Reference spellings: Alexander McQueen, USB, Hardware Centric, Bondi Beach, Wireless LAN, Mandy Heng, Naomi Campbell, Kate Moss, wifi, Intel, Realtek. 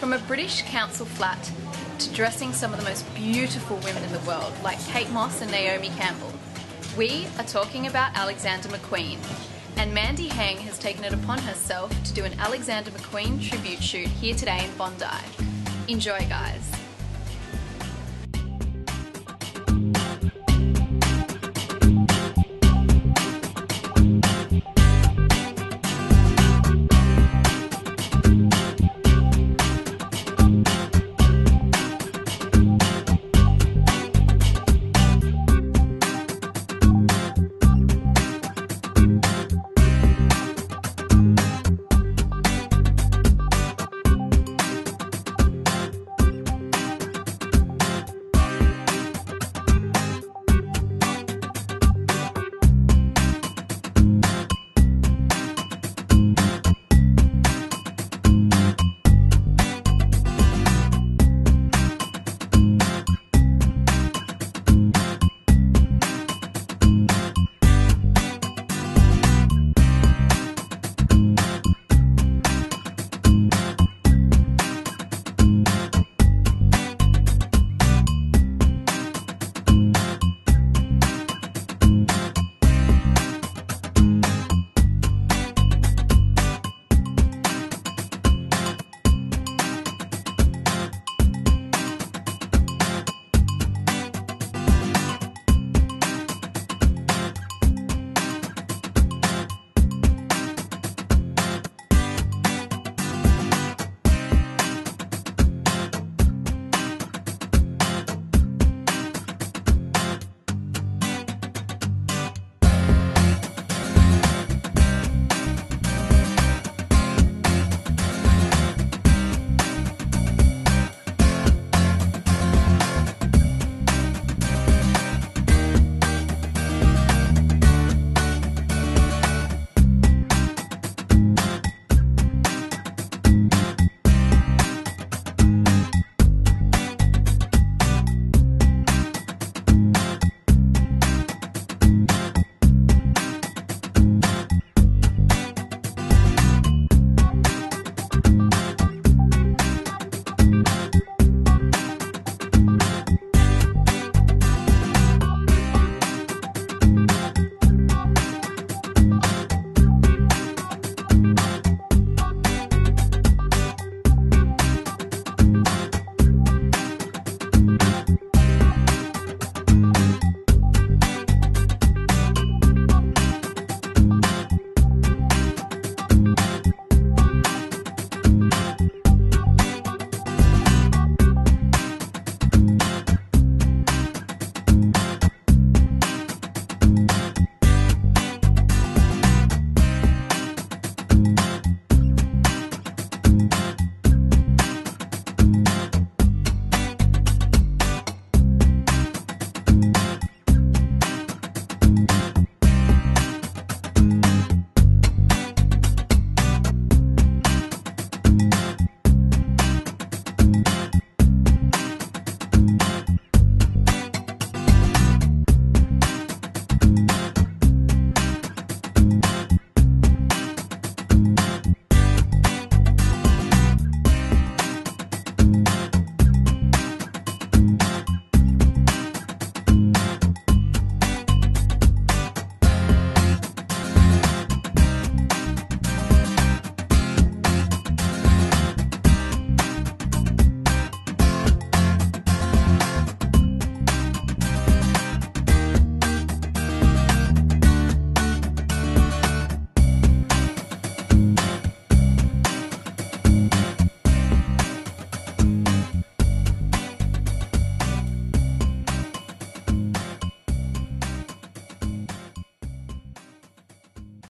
From a British council flat to dressing some of the most beautiful women in the world, like Kate Moss and Naomi Campbell, we are talking about Alexander McQueen. And Mandy Heng has taken it upon herself to do an Alexander McQueen tribute shoot here today in Bondi. Enjoy, guys.